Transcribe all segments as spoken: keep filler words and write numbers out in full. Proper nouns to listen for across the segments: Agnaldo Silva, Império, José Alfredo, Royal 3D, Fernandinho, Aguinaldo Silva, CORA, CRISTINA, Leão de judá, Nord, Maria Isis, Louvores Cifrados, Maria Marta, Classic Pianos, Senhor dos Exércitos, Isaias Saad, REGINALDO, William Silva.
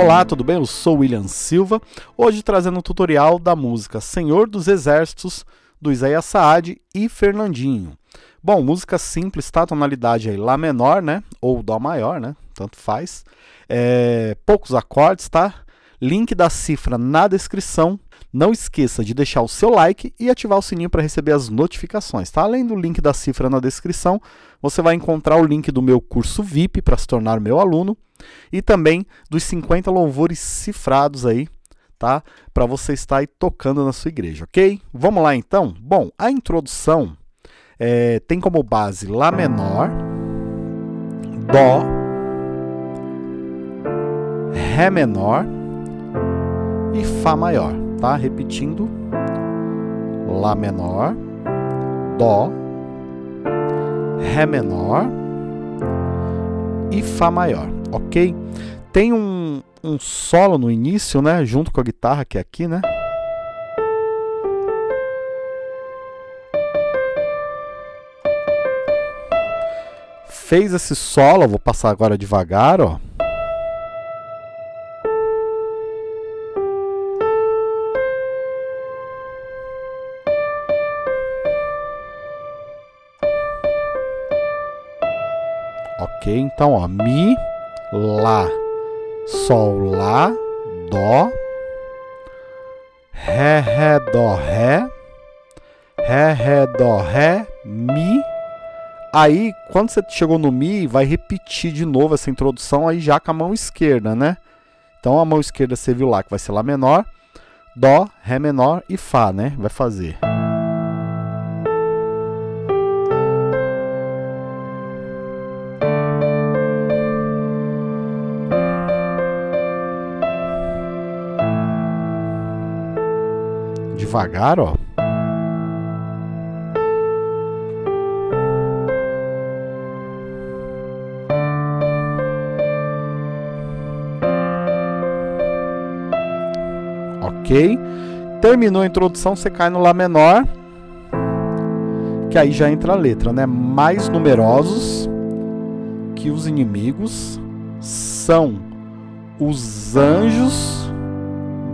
Olá, tudo bem? Eu sou William Silva, hoje trazendo um tutorial da música Senhor dos Exércitos, do Isaias Saad e Fernandinho. Bom, música simples, tá? Tonalidade aí Lá menor, né? Ou Dó maior, né? Tanto faz. É... Poucos acordes, tá? Link da cifra na descrição. Não esqueça de deixar o seu like e ativar o sininho para receber as notificações, tá? Além do link da cifra na descrição, você vai encontrar o link do meu curso V I P para se tornar meu aluno e também dos cinquenta louvores cifrados aí, tá? Para você estar aí tocando na sua igreja, ok? Vamos lá então? Bom, a introdução é, tem como base Lá menor, Dó, Ré menor e Fá maior. Tá? Repetindo, Lá menor, Dó, Ré menor e Fá maior, ok? Tem um, um solo no início, né? Junto com a guitarra, que é aqui, né? Fez esse solo, vou passar agora devagar, ó. Ok, então, ó, Mi, Lá, Sol, Lá, Dó, Ré, Ré, Dó, Ré, Ré, Ré, Dó, Ré, Mi. Aí, quando você chegou no Mi, vai repetir de novo essa introdução aí já com a mão esquerda, né? Então, a mão esquerda você viu lá que vai ser Lá menor, Dó, Ré menor e Fá, né? Vai fazer... Devagar, ó. Ok. Terminou a introdução, você cai no Lá menor, que aí já entra a letra, né? Mais numerosos que os inimigos são os anjos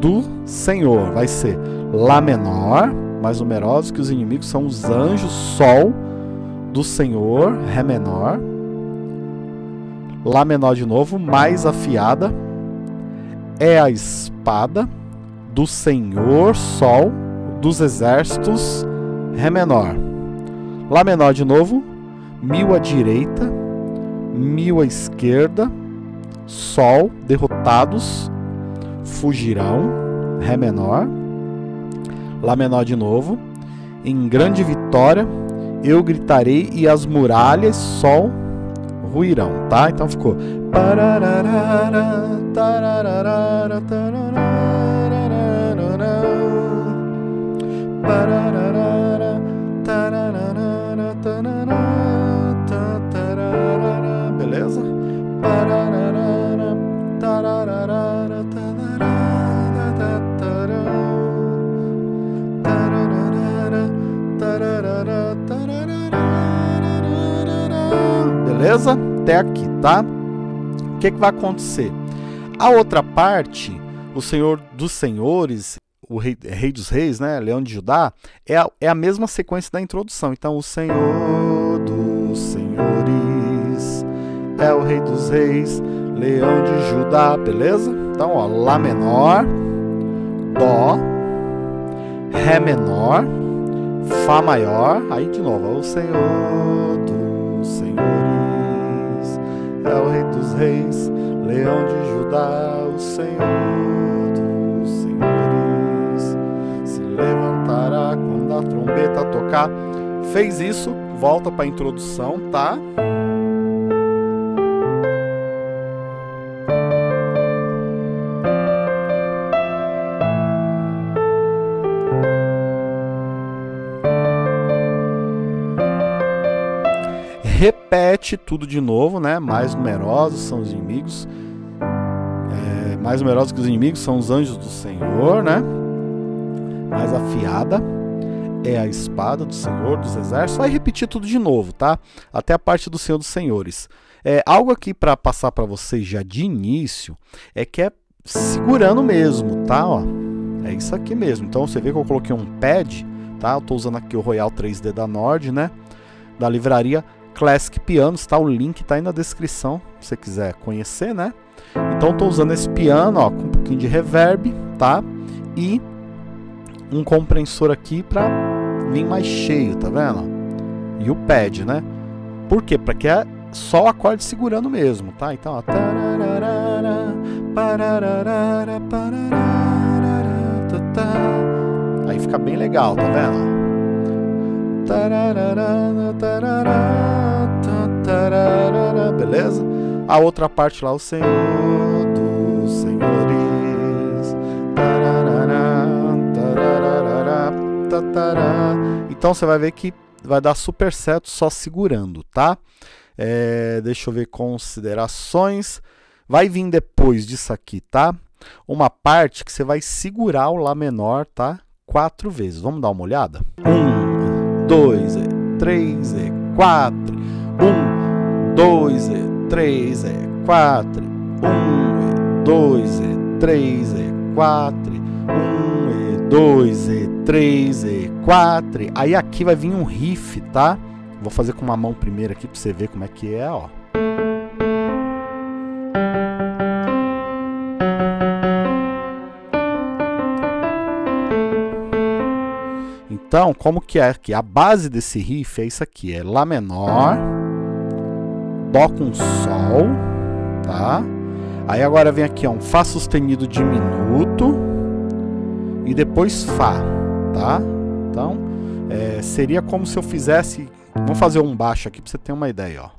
do Senhor. Vai ser Lá menor, mais numerosos que os inimigos são os anjos, Sol do Senhor, Ré menor, Lá menor de novo, mais afiada, é a espada do Senhor, Sol dos Exércitos, Ré menor, Lá menor de novo, Mil à direita, Mil à esquerda, Sol, derrotados, fugirão, Ré menor, Lá menor de novo, em grande vitória, eu gritarei e as muralhas, Sol, ruirão, tá? Então ficou... Beleza? Beleza? Até aqui, tá? O que, que vai acontecer? A outra parte, o Senhor dos Senhores, o Rei, Rei dos Reis, né? Leão de Judá, é a, é a mesma sequência da introdução. Então, o Senhor dos Senhores é o Rei dos Reis, Leão de Judá, beleza? Então, ó, Lá menor, Dó, Ré menor, Fá maior, aí de novo, ó, o Senhor dos Senhores. É o Rei dos Reis, Leão de Judá, o Senhor dos Senhores se levantará quando a trombeta tocar. Fez isso, volta para a introdução, tá? Repete tudo de novo, né? Mais numerosos são os inimigos, é, mais numerosos que os inimigos são os anjos do Senhor, né? Mais afiada é a espada do Senhor dos Exércitos. Vai repetir tudo de novo, tá? Até a parte do Senhor dos Senhores. É, algo aqui para passar para vocês já de início é que é segurando mesmo, tá? Ó, é isso aqui mesmo. Então você vê que eu coloquei um pad, tá? Eu tô usando aqui o Royal três D da Nord, né? Da livraria Classic Pianos, tá? O link tá aí na descrição, se você quiser conhecer, né? Então eu tô usando esse piano, ó, com um pouquinho de reverb, tá? E um compressor aqui para vir mais cheio, tá vendo? E o pad, né? Por quê? Para que é só o acorde segurando mesmo, tá? Então, ó, aí fica bem legal, tá vendo? Beleza? A outra parte lá, o Senhor dos Senhores. Então você vai ver que vai dar super certo só segurando, tá? É, deixa eu ver considerações. Vai vir depois disso aqui, tá? Uma parte que você vai segurar o Lá menor, tá? Quatro vezes. Vamos dar uma olhada? Um, dois, três, quatro. Um, dois, três, quatro. Um, dois, três, quatro. Um, dois, três, quatro. Aí aqui vai vir um riff, tá? Vou fazer com uma mão primeiro aqui pra você ver como é que é, ó. Então, como que é aqui? A base desse riff é isso aqui, é Lá menor, Dó com Sol, tá? Aí agora vem aqui, ó, um Fá sustenido diminuto e depois Fá, tá? Então, é, seria como se eu fizesse... Vamos fazer um baixo aqui pra você ter uma ideia, ó.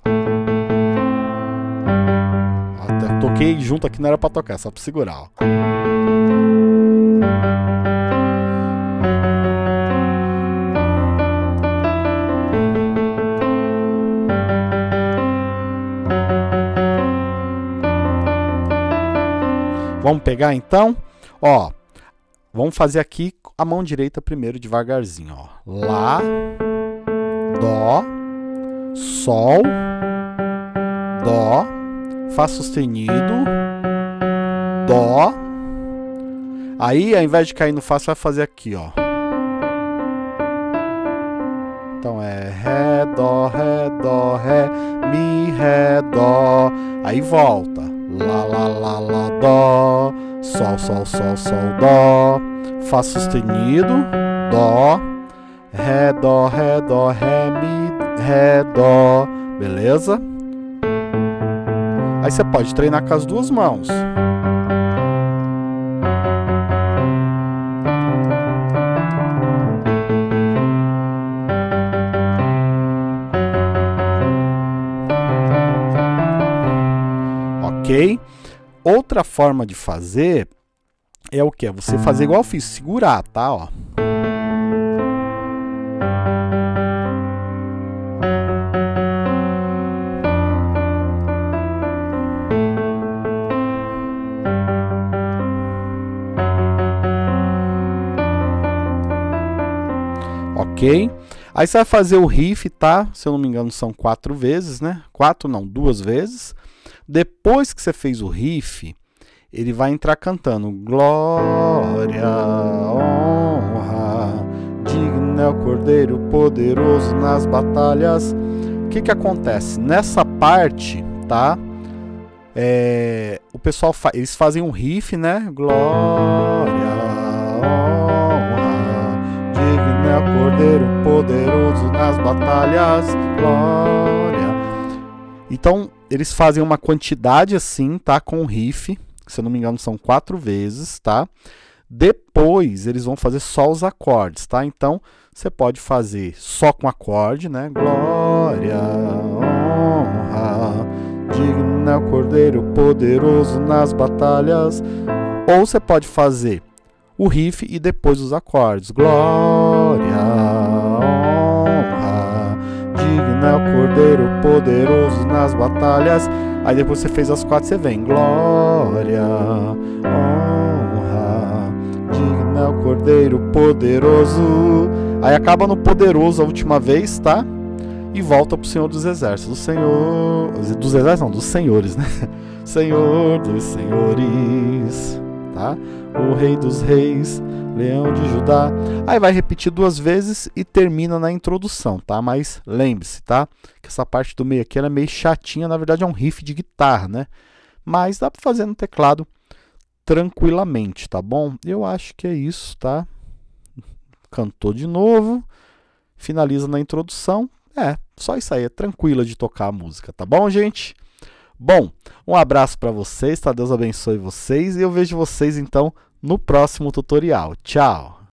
Até toquei junto aqui, não era pra tocar, só pra segurar, ó. Vamos pegar então, ó, vamos fazer aqui a mão direita primeiro devagarzinho, ó, Lá, Dó, Sol, Dó, Fá sustenido, Dó, aí ao invés de cair no Fá você vai fazer aqui, ó, então é Ré, Dó, Ré, Dó, Ré, Mi, Ré, Dó, aí volta. Lá, lá, lá, lá, Dó, Sol, Sol, Sol, Sol, Dó, Fá sustenido, Dó, Ré, Dó, Ré, Dó, Ré, Mi, Ré, Dó, beleza? Aí você pode treinar com as duas mãos. Ok? Outra forma de fazer é o que? É você fazer igual eu fiz, segurar, tá? Ó. Ok? Aí você vai fazer o riff, tá? Se eu não me engano são quatro vezes, né? Quatro não, duas vezes. Depois que você fez o riff, ele vai entrar cantando glória, honra, digno é o Cordeiro poderoso nas batalhas. O que que acontece? Nessa parte, tá? É, o pessoal fa eles fazem um riff, né? Glória, honra, digno é o Cordeiro poderoso nas batalhas. Glória. Então eles fazem uma quantidade assim, tá? Com o riff, se eu não me engano são quatro vezes, tá? Depois eles vão fazer só os acordes, tá? Então você pode fazer só com acorde, né? Glória, honra, digno é o Cordeiro poderoso nas batalhas. Ou você pode fazer o riff e depois os acordes. Glória, é o Cordeiro poderoso nas batalhas. Aí depois você fez as quatro, você vem glória, honra, digno é o Cordeiro poderoso. Aí acaba no poderoso a última vez, tá? e volta pro Senhor dos Exércitos. Do Senhor... Dos Exércitos não, dos Senhores, né? Senhor dos Senhores, tá? O Rei dos Reis, Leão de Judá. Aí vai repetir duas vezes e termina na introdução, tá? Mas lembre-se, tá? Que essa parte do meio aqui ela é meio chatinha. Na verdade é um riff de guitarra, né? Mas dá pra fazer no teclado tranquilamente, tá bom? Eu acho que é isso, tá? Cantou de novo, finaliza na introdução. É, só isso aí, é tranquila de tocar a música, tá bom, gente? Bom, um abraço para vocês, tá? Deus abençoe vocês e eu vejo vocês, então, no próximo tutorial. Tchau!